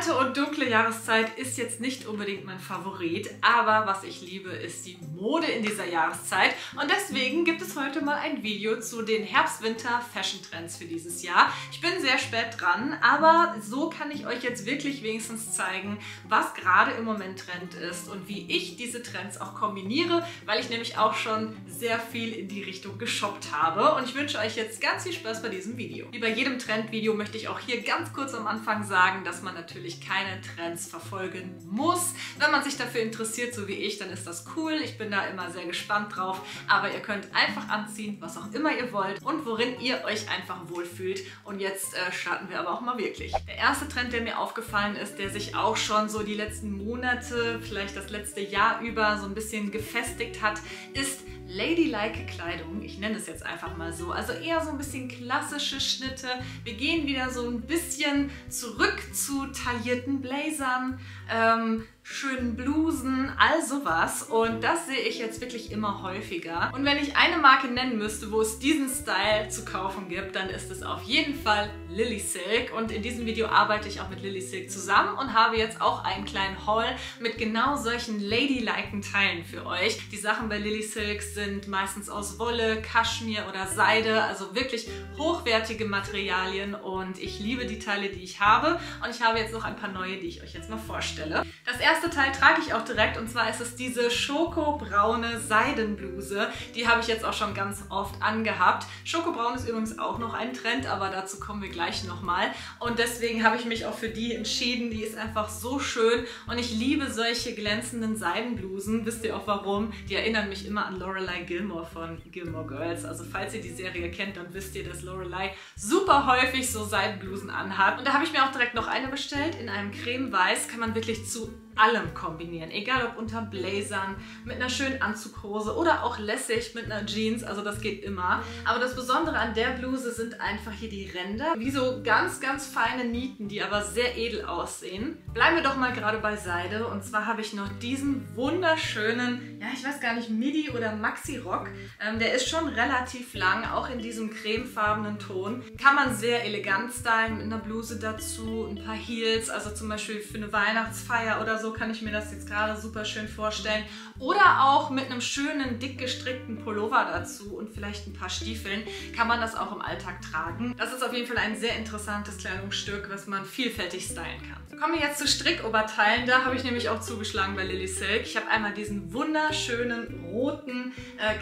kalte und dunkle Jahreszeit ist jetzt nicht unbedingt mein Favorit, aber was ich liebe, ist die Mode in dieser Jahreszeit. Und deswegen gibt es heute mal ein Video zu den Herbst-Winter-Fashion-Trends für dieses Jahr. Ich bin sehr spät dran, aber so kann ich euch jetzt wirklich wenigstens zeigen, was gerade im Moment Trend ist und wie ich diese Trends auch kombiniere, weil ich nämlich auch schon sehr viel in die Richtung geshoppt habe. Und ich wünsche euch jetzt ganz viel Spaß bei diesem Video. Wie bei jedem Trendvideo möchte ich auch hier ganz kurz am Anfang sagen, dass man natürlich keine Trends verfolgen muss. Wenn man sich dafür interessiert, so wie ich, dann ist das cool. Ich bin da immer sehr gespannt drauf, aber ihr könnt einfach anziehen, was auch immer ihr wollt und worin ihr euch einfach wohlfühlt. Und jetzt starten wir aber auch mal wirklich. Der erste Trend, der mir aufgefallen ist, der sich auch schon so die letzten Monate, vielleicht das letzte Jahr über so ein bisschen gefestigt hat, ist ladylike Kleidung. Ich nenne es jetzt einfach mal so. Also eher so ein bisschen klassische Schnitte. Wir gehen wieder so ein bisschen zurück zu taillierten Blazern, schönen Blusen, all sowas. Und das sehe ich jetzt wirklich immer häufiger. Und wenn ich eine Marke nennen müsste, wo es diesen Style zu kaufen gibt, dann ist es auf jeden Fall LilySilk. Und in diesem Video arbeite ich auch mit LilySilk zusammen und habe jetzt auch einen kleinen Haul mit genau solchen ladyliken Teilen für euch. Die Sachen bei LilySilk sind meistens aus Wolle, Kaschmir oder Seide, also wirklich hochwertige Materialien. Und ich liebe die Teile, die ich habe. Und ich habe jetzt noch ein paar neue, die ich euch jetzt mal vorstelle. Das erste Teil trage ich auch direkt, und zwar ist es diese schokobraune Seidenbluse. Die habe ich jetzt auch schon ganz oft angehabt. Schokobraun ist übrigens auch noch ein Trend, aber dazu kommen wir gleich nochmal. Und deswegen habe ich mich auch für die entschieden. Die ist einfach so schön und ich liebe solche glänzenden Seidenblusen. Wisst ihr auch warum? Die erinnern mich immer an Lorelai Gilmore von Gilmore Girls. Also falls ihr die Serie kennt, dann wisst ihr, dass Lorelai super häufig so Seidenblusen anhat. Und da habe ich mir auch direkt noch eine bestellt. In einem Creme-Weiß, kann man wirklich zu allem kombinieren, egal ob unter Blazern, mit einer schönen Anzughose oder auch lässig mit einer Jeans, also das geht immer. Aber das Besondere an der Bluse sind einfach hier die Ränder, wie so ganz, ganz feine Nieten, die aber sehr edel aussehen. Bleiben wir doch mal gerade bei Seide, und zwar habe ich noch diesen wunderschönen, ja ich weiß gar nicht, Midi- oder Maxi-Rock. Der ist schon relativ lang, auch in diesem cremefarbenen Ton. Kann man sehr elegant stylen mit einer Bluse dazu, ein paar Heels, also zum Beispiel für eine Weihnachtsfeier oder so. So kann ich mir das jetzt gerade super schön vorstellen. Oder auch mit einem schönen, dick gestrickten Pullover dazu und vielleicht ein paar Stiefeln kann man das auch im Alltag tragen. Das ist auf jeden Fall ein sehr interessantes Kleidungsstück, was man vielfältig stylen kann. Kommen wir jetzt zu Strickoberteilen. Da habe ich nämlich auch zugeschlagen bei LilySilk. Ich habe einmal diesen wunderschönen roten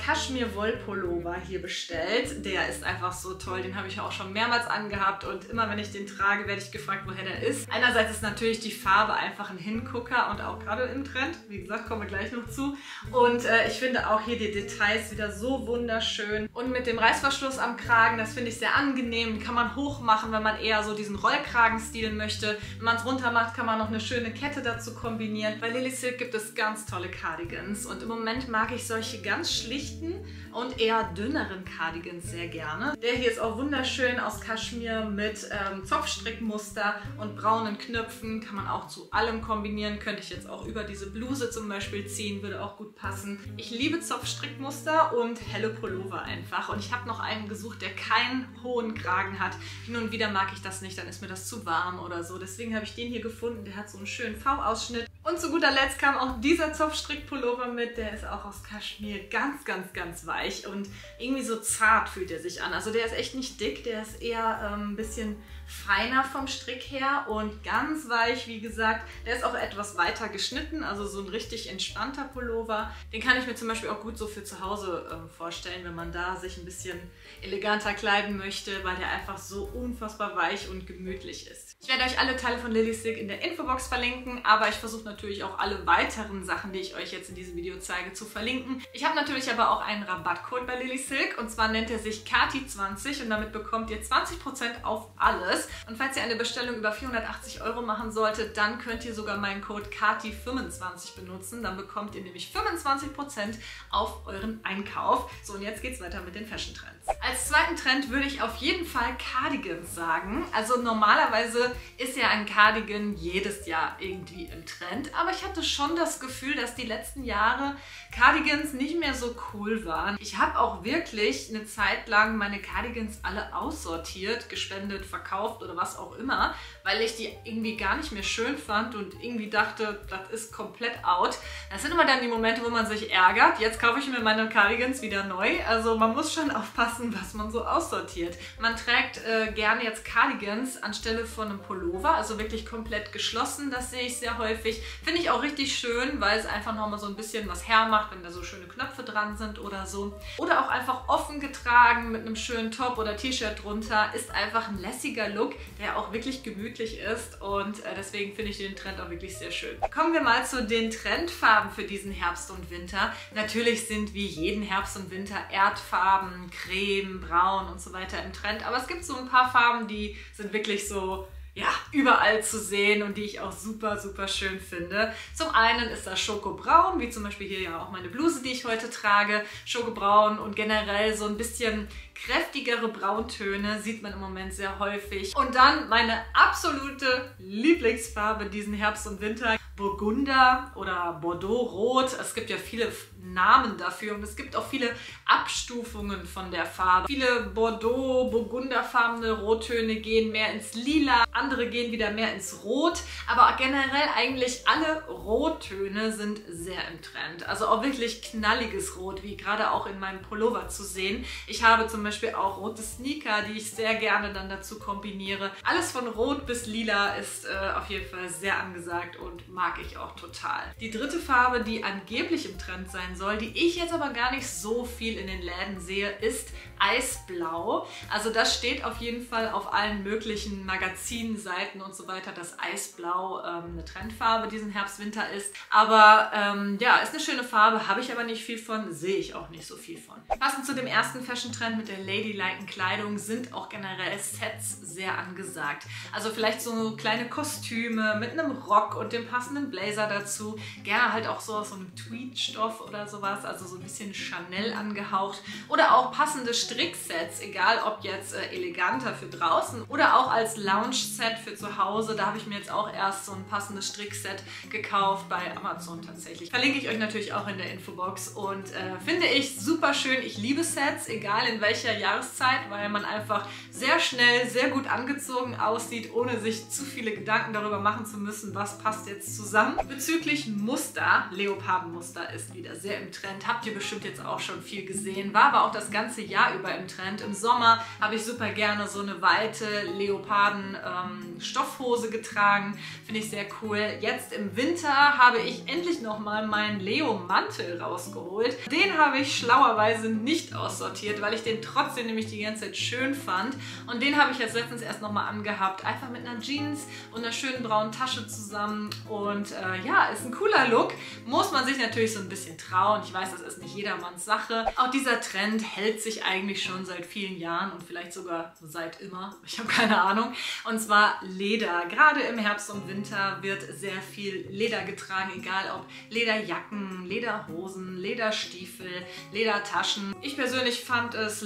Kaschmir-Wollpullover hier bestellt. Der ist einfach so toll. Den habe ich auch schon mehrmals angehabt und immer wenn ich den trage, werde ich gefragt, woher der ist. Einerseits ist natürlich die Farbe einfach ein Hingucker und auch gerade im Trend. Wie gesagt, kommen wir gleich noch zu. Und ich finde auch hier die Details wieder so wunderschön. Und mit dem Reißverschluss am Kragen, das finde ich sehr angenehm. Kann man hoch machen, wenn man eher so diesen Rollkragen-Stil möchte. Wenn man es runter macht, kann man noch eine schöne Kette dazu kombinieren. Bei LilySilk gibt es ganz tolle Cardigans. Und im Moment mag ich solche ganz schlichten und eher dünneren Cardigans sehr gerne. Der hier ist auch wunderschön aus Kaschmir mit Zopfstrickmuster und braunen Knöpfen. Kann man auch zu allem kombinieren. Könnte ich jetzt auch über diese Bluse zum Beispiel ziehen, würde auch gut passen. Ich liebe Zopfstrickmuster und helle Pullover einfach. Und ich habe noch einen gesucht, der keinen hohen Kragen hat. Hin und wieder mag ich das nicht, dann ist mir das zu warm oder so. Deswegen habe ich den hier gefunden, der hat so einen schönen V-Ausschnitt. Und zu guter Letzt kam auch dieser Zopfstrickpullover mit, der ist auch aus Kaschmir, ganz, ganz, ganz weich und irgendwie so zart fühlt er sich an. Also der ist echt nicht dick, der ist eher ein bisschen feiner vom Strick her und ganz weich, wie gesagt. Der ist auch etwas weiter geschnitten, also so ein richtig entspannter Pullover. Den kann ich mir zum Beispiel auch gut so für zu Hause vorstellen, wenn man da sich ein bisschen eleganter kleiden möchte, weil der einfach so unfassbar weich und gemütlich ist. Ich werde euch alle Teile von LilySilk in der Infobox verlinken, aber ich versuche natürlich auch alle weiteren Sachen, die ich euch jetzt in diesem Video zeige, zu verlinken. Ich habe natürlich aber auch einen Rabattcode bei LilySilk und zwar nennt er sich Kathi20 und damit bekommt ihr 20% auf alles. Und falls ihr eine Bestellung über 480 € machen solltet, dann könnt ihr sogar meinen Code Kathi25 benutzen. Dann bekommt ihr nämlich 25% auf euren Einkauf. So, und jetzt geht's weiter mit den Fashion Trends. Als zweiten Trend würde ich auf jeden Fall Cardigans sagen. Also normalerweise ist ja ein Cardigan jedes Jahr irgendwie im Trend. Trend, aber ich hatte schon das Gefühl, dass die letzten Jahre Cardigans nicht mehr so cool waren. Ich habe auch wirklich eine Zeit lang meine Cardigans alle aussortiert, gespendet, verkauft oder was auch immer, weil ich die irgendwie gar nicht mehr schön fand und irgendwie dachte, das ist komplett out. Das sind immer dann die Momente, wo man sich ärgert. Jetzt kaufe ich mir meine Cardigans wieder neu. Also man muss schon aufpassen, was man so aussortiert. Man trägt gerne jetzt Cardigans anstelle von einem Pullover, also wirklich komplett geschlossen. Das sehe ich sehr häufig. Finde ich auch richtig schön, weil es einfach nochmal so ein bisschen was hermacht, wenn da so schöne Knöpfe dran sind oder so. Oder auch einfach offen getragen mit einem schönen Top oder T-Shirt drunter. Ist einfach ein lässiger Look, der auch wirklich gemütlich ist und deswegen finde ich den Trend auch wirklich sehr schön. Kommen wir mal zu den Trendfarben für diesen Herbst und Winter. Natürlich sind wie jeden Herbst und Winter Erdfarben, Creme, Braun und so weiter im Trend, aber es gibt so ein paar Farben, die sind wirklich so, ja, überall zu sehen und die ich auch super, super schön finde. Zum einen ist das Schokobraun, wie zum Beispiel hier ja auch meine Bluse, die ich heute trage. Schokobraun und generell so ein bisschen kräftigere Brauntöne sieht man im Moment sehr häufig. Und dann meine absolute Lieblingsfarbe diesen Herbst und Winter, Burgunder oder Bordeaux-Rot. Es gibt ja viele Namen dafür und es gibt auch viele Abstufungen von der Farbe. Viele Bordeaux-Burgunderfarbene Rottöne gehen mehr ins Lila, andere gehen wieder mehr ins Rot, aber generell eigentlich alle Rottöne sind sehr im Trend. Also auch wirklich knalliges Rot, wie gerade auch in meinem Pullover zu sehen. Ich habe zum Beispiel auch rote Sneaker, die ich sehr gerne dann dazu kombiniere. Alles von Rot bis Lila ist auf jeden Fall sehr angesagt und mag ich auch total. Die dritte Farbe, die angeblich im Trend sein soll, die ich jetzt aber gar nicht so viel in den Läden sehe, ist Eisblau. Also das steht auf jeden Fall auf allen möglichen Magazinseiten und so weiter, dass Eisblau eine Trendfarbe diesen Herbst-Winter ist. Aber ja, ist eine schöne Farbe, habe ich aber nicht viel von, sehe ich auch nicht so viel von. Passend zu dem ersten Fashion-Trend mit der ladyliken Kleidung sind auch generell Sets sehr angesagt. Also vielleicht so kleine Kostüme mit einem Rock und dem passenden Blazer dazu. Gerne halt auch so aus so einem Tweed-Stoff oder sowas, also so ein bisschen Chanel angehaucht. Oder auch passende Stricksets, egal ob jetzt eleganter für draußen oder auch als Lounge-Set für zu Hause. Da habe ich mir jetzt auch erst so ein passendes Strickset gekauft bei Amazon tatsächlich. Verlinke ich euch natürlich auch in der Infobox und finde ich super schön. Ich liebe Sets, egal in welcher Jahreszeit, weil man einfach sehr schnell, sehr gut angezogen aussieht, ohne sich zu viele Gedanken darüber machen zu müssen, was passt jetzt zusammen. Bezüglich Muster, Leopardenmuster ist wieder sehr im Trend, habt ihr bestimmt jetzt auch schon viel gesehen, war aber auch das ganze Jahr über im Trend. Im Sommer habe ich super gerne so eine weite Leoparden-Stoffhose getragen, finde ich sehr cool. Jetzt im Winter habe ich endlich nochmal meinen Leo-Mantel rausgeholt. Den habe ich schlauerweise nicht aussortiert, weil ich den trotzdem nämlich die ganze Zeit schön fand und den habe ich jetzt letztens erst nochmal angehabt, einfach mit einer Jeans und einer schönen braunen Tasche zusammen und ja, ist ein cooler Look, muss man sich natürlich so ein bisschen trauen, ich weiß, das ist nicht jedermanns Sache. Auch dieser Trend hält sich eigentlich schon seit vielen Jahren und vielleicht sogar seit immer, ich habe keine Ahnung, und zwar Leder. Gerade im Herbst und Winter wird sehr viel Leder getragen, egal ob Lederjacken, Lederhosen, Lederstiefel, Ledertaschen. Ich persönlich fand es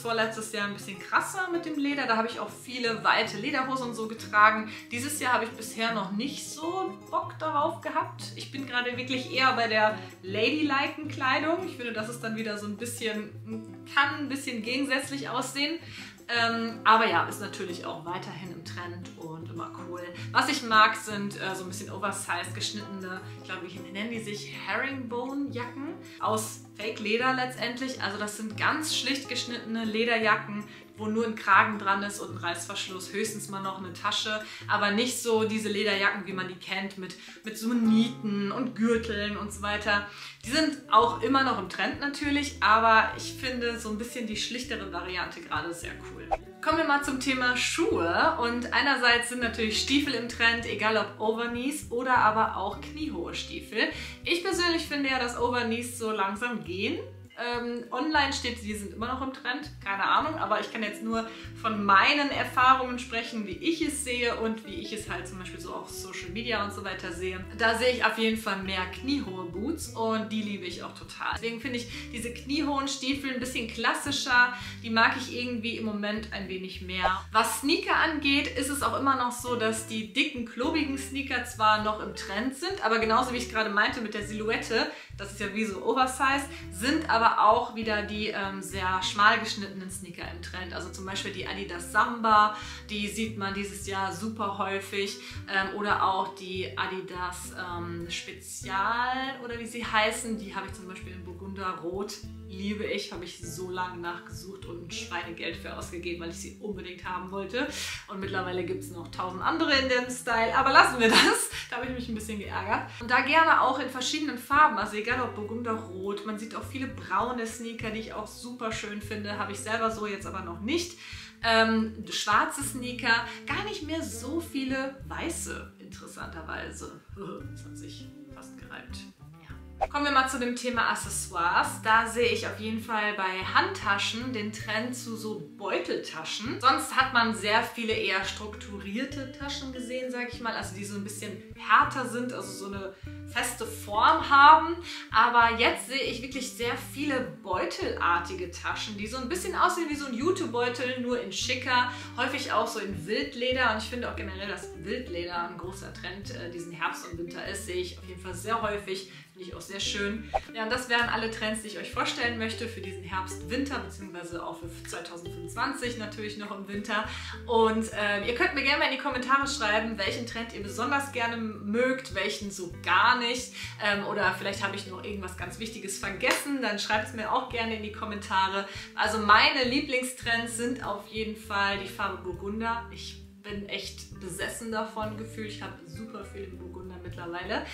vorletztes Jahr ein bisschen krasser mit dem Leder. Da habe ich auch viele weite Lederhosen und so getragen. Dieses Jahr habe ich bisher noch nicht so Bock darauf gehabt. Ich bin gerade wirklich eher bei der ladyliken Kleidung. Ich finde, das ist dann wieder so ein bisschen, kann ein bisschen gegensätzlich aussehen. Aber ja, ist natürlich auch weiterhin im Trend und immer cool. Was ich mag, sind so ein bisschen oversized geschnittene, ich glaube, wie nennen die sich, Herringbone-Jacken aus Fake-Leder letztendlich. Also das sind ganz schlicht geschnittene Lederjacken, wo nur ein Kragen dran ist und ein Reißverschluss, höchstens mal noch eine Tasche, aber nicht so diese Lederjacken, wie man die kennt, mit so Nieten und Gürteln und so weiter. Die sind auch immer noch im Trend natürlich, aber ich finde so ein bisschen die schlichtere Variante gerade sehr cool. Kommen wir mal zum Thema Schuhe und einerseits sind natürlich Stiefel im Trend, egal ob Overknees oder aber auch kniehohe Stiefel. Ich persönlich finde ja, dass Overknees so langsam gehen. Online steht, die sind immer noch im Trend, keine Ahnung, aber ich kann jetzt nur von meinen Erfahrungen sprechen, wie ich es sehe und wie ich es halt zum Beispiel so auf Social Media und so weiter sehe. Da sehe ich auf jeden Fall mehr kniehohe Boots und die liebe ich auch total. Deswegen finde ich diese kniehohen Stiefel ein bisschen klassischer, die mag ich irgendwie im Moment ein wenig mehr. Was Sneaker angeht, ist es auch immer noch so, dass die dicken, klobigen Sneaker zwar noch im Trend sind, aber genauso wie ich gerade meinte mit der Silhouette, das ist ja wie so Oversize, sind aber auch wieder die sehr schmal geschnittenen Sneaker im Trend. Also zum Beispiel die Adidas Samba, die sieht man dieses Jahr super häufig. Oder auch die Adidas Spezial oder wie sie heißen. Die habe ich zum Beispiel in Burgunder Rot. Liebe ich, habe ich so lange nachgesucht und ein Schweinegeld für ausgegeben, weil ich sie unbedingt haben wollte. Und mittlerweile gibt es noch 1000 andere in dem Style, aber lassen wir das. Da habe ich mich ein bisschen geärgert. Und da gerne auch in verschiedenen Farben, also egal ob Burgunder Rot, man sieht auch viele braune Sneaker, die ich auch super schön finde, habe ich selber so jetzt aber noch nicht. Schwarze Sneaker, gar nicht mehr so viele weiße, interessanterweise. Das hat sich fast gereimt. Kommen wir mal zu dem Thema Accessoires. Da sehe ich auf jeden Fall bei Handtaschen den Trend zu so Beuteltaschen. Sonst hat man sehr viele eher strukturierte Taschen gesehen, sage ich mal. Also die so ein bisschen härter sind, also so eine feste Form haben. Aber jetzt sehe ich wirklich sehr viele beutelartige Taschen, die so ein bisschen aussehen wie so ein Jutebeutel, nur in schicker. Häufig auch so in Wildleder. Und ich finde auch generell, dass Wildleder ein großer Trend diesen Herbst und Winter ist. Sehe ich auf jeden Fall sehr häufig. Finde ich auch sehr schön. Ja, und das wären alle Trends, die ich euch vorstellen möchte für diesen Herbst, Winter, beziehungsweise auch für 2025 natürlich noch im Winter. Und ihr könnt mir gerne mal in die Kommentare schreiben, welchen Trend ihr besonders gerne mögt, welchen so gar nicht. Oder vielleicht habe ich noch irgendwas ganz Wichtiges vergessen, dann schreibt es mir auch gerne in die Kommentare. Also meine Lieblingstrends sind auf jeden Fall die Farbe Burgunder. Ich bin echt besessen davon gefühlt. Ich habe super viel im Burgunder mittlerweile.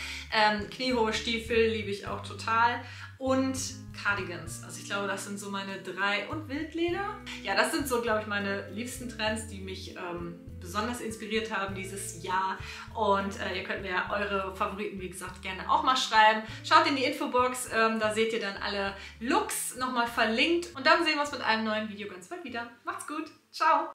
Kniehohe Stiefel liebe ich auch total. Und Cardigans. Also ich glaube, das sind so meine drei. Und Wildleder. Ja, das sind so, glaube ich, meine liebsten Trends, die mich besonders inspiriert haben dieses Jahr. Und ihr könnt mir ja eure Favoriten, wie gesagt, gerne auch mal schreiben. Schaut in die Infobox, da seht ihr dann alle Looks nochmal verlinkt. Und dann sehen wir uns mit einem neuen Video ganz bald wieder. Macht's gut. Ciao.